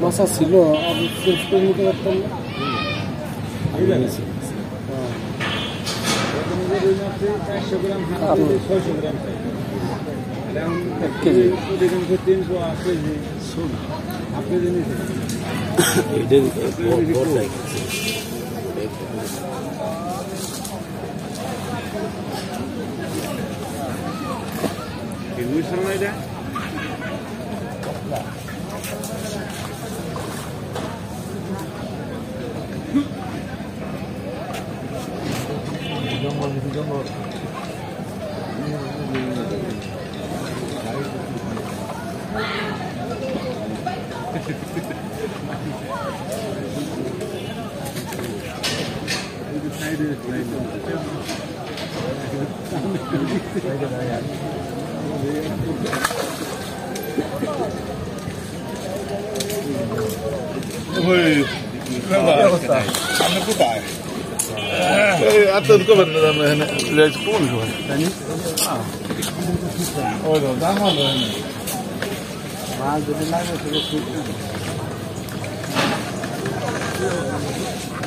মাছা ছিল something like that?